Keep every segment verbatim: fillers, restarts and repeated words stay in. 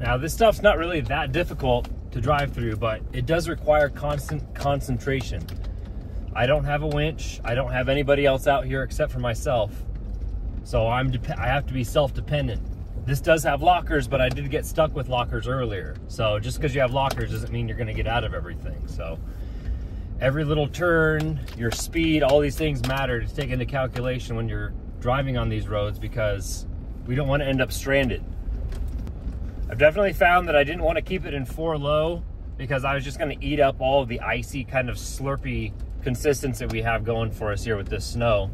Now this stuff's not really that difficult to drive through, but it does require constant concentration. I don't have a winch. I don't have anybody else out here except for myself. So I'm I have to be self-dependent. This does have lockers, but I did get stuck with lockers earlier. So just because you have lockers doesn't mean you're gonna get out of everything. So every little turn, your speed, all these things matter to take into calculation when you're driving on these roads, because we don't wanna end up stranded. I've definitely found that I didn't wanna keep it in four low because I was just gonna eat up all of the icy kind of slurpy consistency we have going for us here with this snow.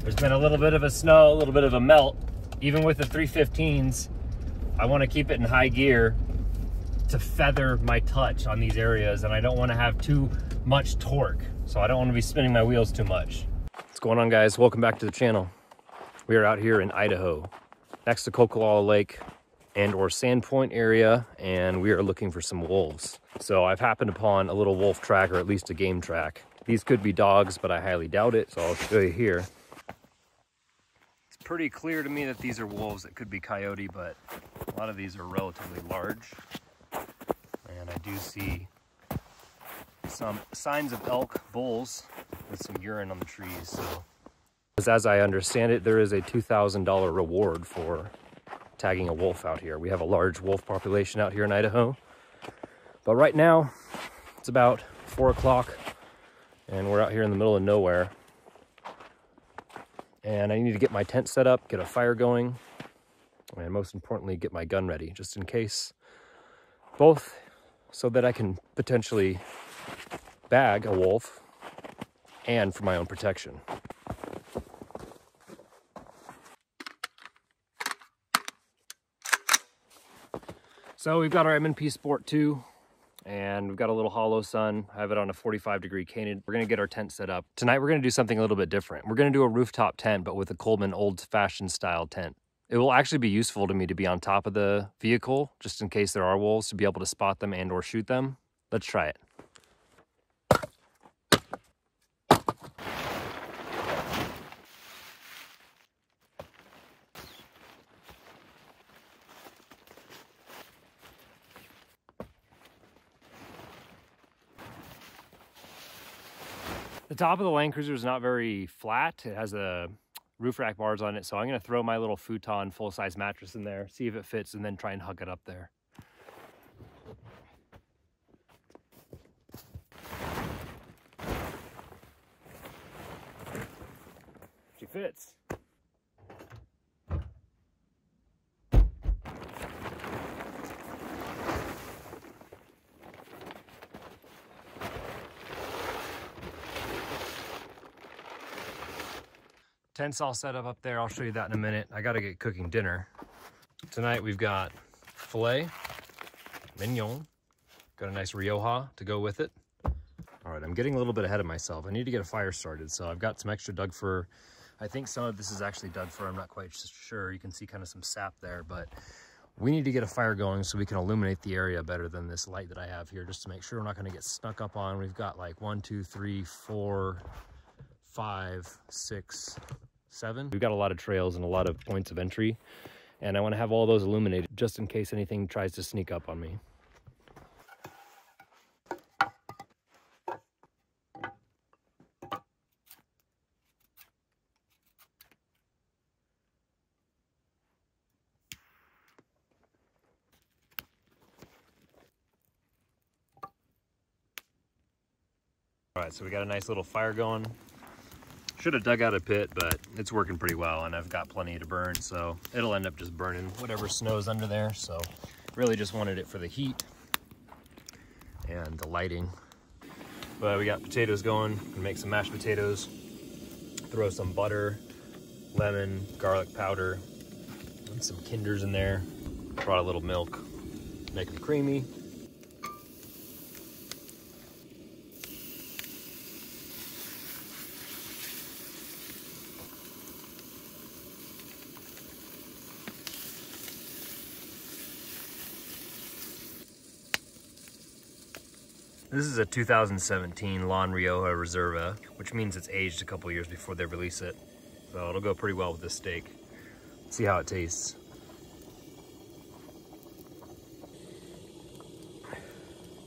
There's been a little bit of a snow, a little bit of a melt. Even with the three fifteens, I want to keep it in high gear to feather my touch on these areas, and I don't want to have too much torque. So I don't want to be spinning my wheels too much. What's going on, guys? Welcome back to the channel. We are out here in Idaho, next to Coffelala Lake and or Sandpoint area, and we are looking for some wolves. So I've happened upon a little wolf track, or at least a game track. These could be dogs, but I highly doubt it, so I'll show you here. Pretty clear to me that these are wolves. It could be coyote, but a lot of these are relatively large, and I do see some signs of elk, bulls, with some urine on the trees. So as I understand it, there is a two thousand dollar reward for tagging a wolf out here. We have a large wolf population out here in Idaho, but right now it's about four o'clock and we're out here in the middle of nowhere. And I need to get my tent set up, get a fire going, and most importantly, get my gun ready, just in case. Both so that I can potentially bag a wolf and for my own protection. So we've got our M and P Sport two, and we've got a little hollow sun. I have it on a forty-five degree canted. We're gonna get our tent set up. Tonight we're gonna do something a little bit different. We're gonna do a rooftop tent, but with a Coleman old-fashioned style tent. It will actually be useful to me to be on top of the vehicle, just in case there are wolves, to be able to spot them and or shoot them. Let's try it. The top of the Land Cruiser is not very flat. It has a roof rack bars on it, so I'm gonna throw my little futon full-size mattress in there, see if it fits, and then try and hug it up there. She fits. Tent's all set up up there. I'll show you that in a minute. I gotta get cooking dinner. Tonight we've got filet, mignon, got a nice Rioja to go with it. All right, I'm getting a little bit ahead of myself. I need to get a fire started. So I've got some extra Doug fir. I think some of this is actually Doug fir. I'm not quite sure. You can see kind of some sap there, but we need to get a fire going so we can illuminate the area better than this light that I have here, just to make sure we're not gonna get snuck up on. We've got like one, two, three, four, five, six, seven. We've got a lot of trails and a lot of points of entry, and I want to have all those illuminated just in case anything tries to sneak up on me. All right, so we got a nice little fire going. Should have dug out a pit, but it's working pretty well, and I've got plenty to burn, so it'll end up just burning whatever snows under there. So really just wanted it for the heat and the lighting. But we got potatoes going. I'm gonna make some mashed potatoes, throw some butter, lemon, garlic powder, and some Kinders in there. Brought a little milk, make them creamy. This is a two thousand seventeen La Rioja Reserva, which means it's aged a couple years before they release it. So it'll go pretty well with this steak. Let's see how it tastes.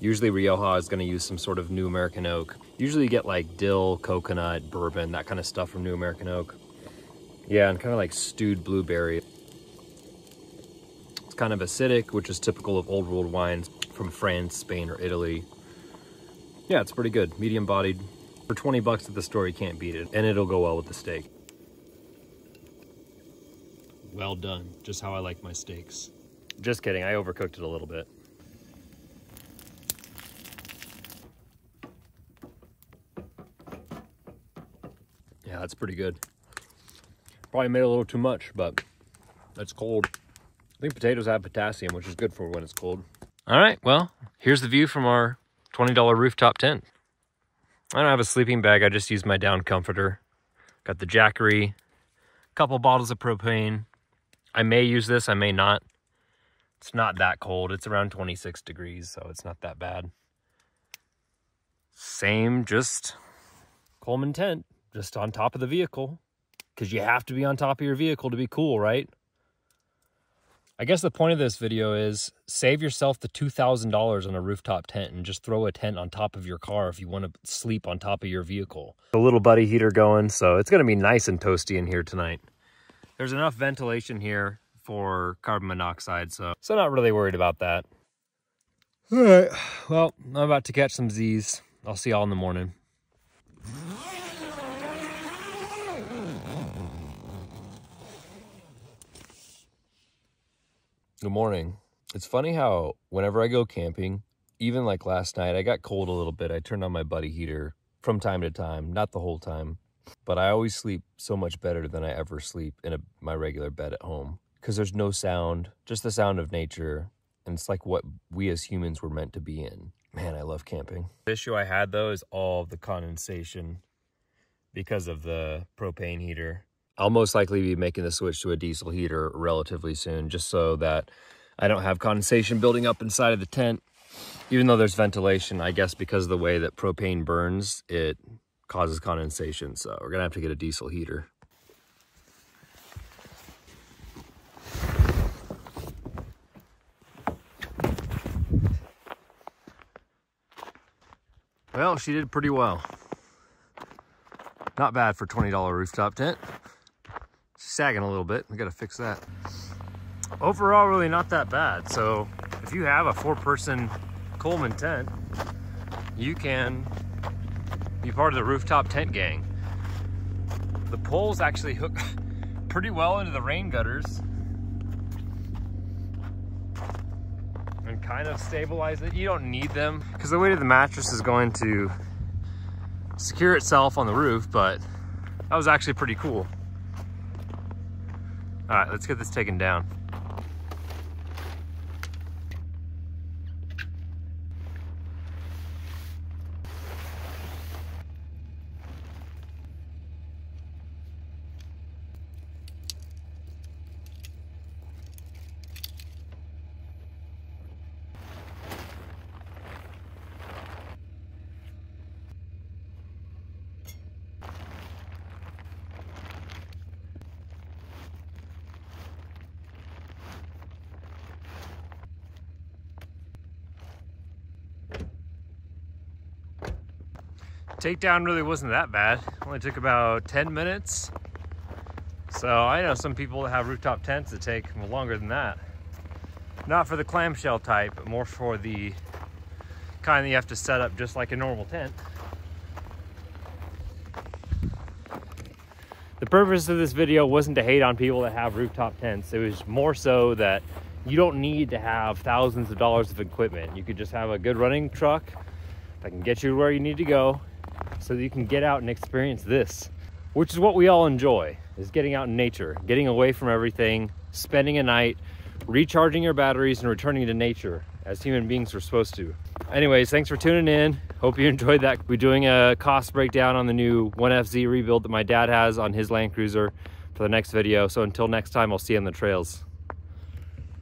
Usually Rioja is gonna use some sort of New American oak. Usually you get like dill, coconut, bourbon, that kind of stuff from New American oak. Yeah, and kind of like stewed blueberry. It's kind of acidic, which is typical of old world wines from France, Spain, or Italy. Yeah, it's pretty good, medium bodied. For twenty bucks at the store, you can't beat it, and it'll go well with the steak. Well done, just how I like my steaks. Just kidding, I overcooked it a little bit. Yeah, that's pretty good. Probably made a little too much, but that's cold. I think potatoes have potassium, which is good for when it's cold. All right, well, here's the view from our twenty dollar rooftop tent. I don't have a sleeping bag, I just use my down comforter. Got the Jackery, couple bottles of propane. I may use this, I may not. It's not that cold, it's around twenty-six degrees, so it's not that bad. Same, just Coleman tent, just on top of the vehicle. Because you have to be on top of your vehicle to be cool, right? I guess the point of this video is save yourself the two thousand dollars on a rooftop tent and just throw a tent on top of your car if you want to sleep on top of your vehicle. The little buddy heater going, so it's going to be nice and toasty in here tonight. There's enough ventilation here for carbon monoxide, so, so not really worried about that. All right, well, I'm about to catch some Z's. I'll see y'all in the morning. Good morning. It's funny how whenever I go camping, even like last night, I got cold a little bit. I turned on my buddy heater from time to time, not the whole time, but I always sleep so much better than I ever sleep in a, my regular bed at home because there's no sound, just the sound of nature. And it's like what we as humans were meant to be in. Man, I love camping. The issue I had though is all the condensation because of the propane heater. I'll most likely be making the switch to a diesel heater relatively soon, just so that I don't have condensation building up inside of the tent. Even though there's ventilation, I guess because of the way that propane burns, it causes condensation. So we're gonna have to get a diesel heater. Well, she did pretty well. Not bad for twenty dollar rooftop tent. Sagging a little bit, we gotta fix that. Overall, really not that bad. So if you have a four person Coleman tent, you can be part of the rooftop tent gang. The poles actually hook pretty well into the rain gutters and kind of stabilize it. You don't need them because the weight of the mattress is going to secure itself on the roof, but that was actually pretty cool. All right, let's get this taken down. Takedown really wasn't that bad. Only took about ten minutes. So I know some people that have rooftop tents that take longer than that. Not for the clamshell type, but more for the kind that you have to set up just like a normal tent. The purpose of this video wasn't to hate on people that have rooftop tents. It was more so that you don't need to have thousands of dollars of equipment. You could just have a good running truck that can get you where you need to go, so that you can get out and experience this, which is what we all enjoy, is getting out in nature, getting away from everything, spending a night, recharging your batteries and returning to nature as human beings are supposed to. Anyways, thanks for tuning in. Hope you enjoyed that. We're doing a cost breakdown on the new one F Z rebuild that my dad has on his Land Cruiser for the next video. So until next time, I'll see you on the trails.